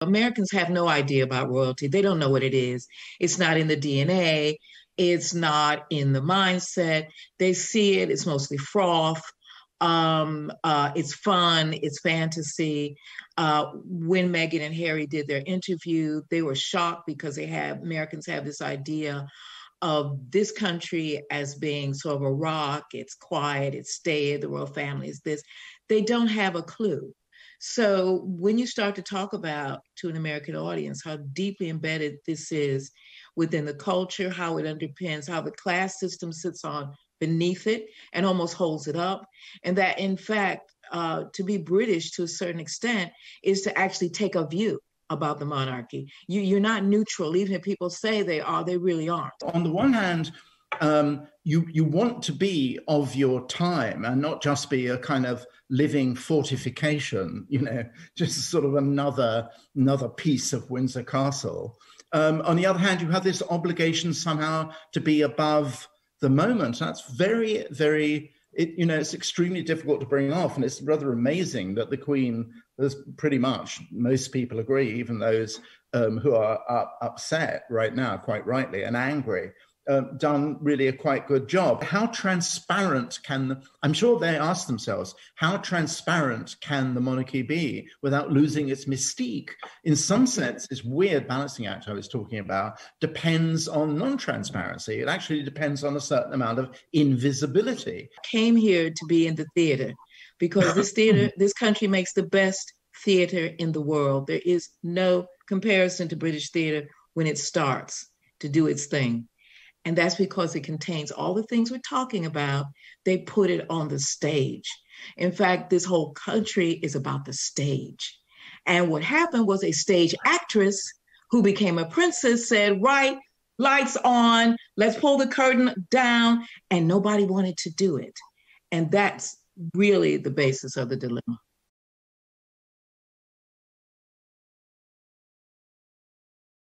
Americans have no idea about royalty. They don't know what it is. It's not in the DNA. It's not in the mindset. They see it. It's mostly froth. It's fun. It's fantasy. When Meghan and Harry did their interview, they were shocked because they have Americans have this idea of this country as being sort of a rock. It's quiet. It's staid. The royal family is this. They don't have a clue. So when you start to talk about to an American audience how deeply embedded this is within the culture, how it underpins, how the class system sits on beneath it and almost holds it up, and that in fact to be British to a certain extent is to actually take a view about the monarchy. You're not neutral, even if people say they are, they really aren't. On the one hand, you want to be of your time and not just be a kind of living fortification, you know, just sort of another piece of Windsor Castle. On the other hand, you have this obligation somehow to be above the moment. That's very, very, you know, it's extremely difficult to bring off. And it's rather amazing that the Queen, there's pretty much, most people agree, even those who are upset right now, quite rightly, and angry, done really a quite good job. How transparent can, I'm sure they ask themselves, how transparent can the monarchy be without losing its mystique? In some sense, this weird balancing act I was talking about depends on non-transparency. It actually depends on a certain amount of invisibility. I came here to be in the theater because this theater, this country makes the best theater in the world. There is no comparison to British theater when it starts to do its thing. And that's because it contains all the things we're talking about. They put it on the stage. In fact, this whole country is about the stage. And what happened was a stage actress who became a princess said, right, lights on, let's pull the curtain down. And nobody wanted to do it. And that's really the basis of the dilemma.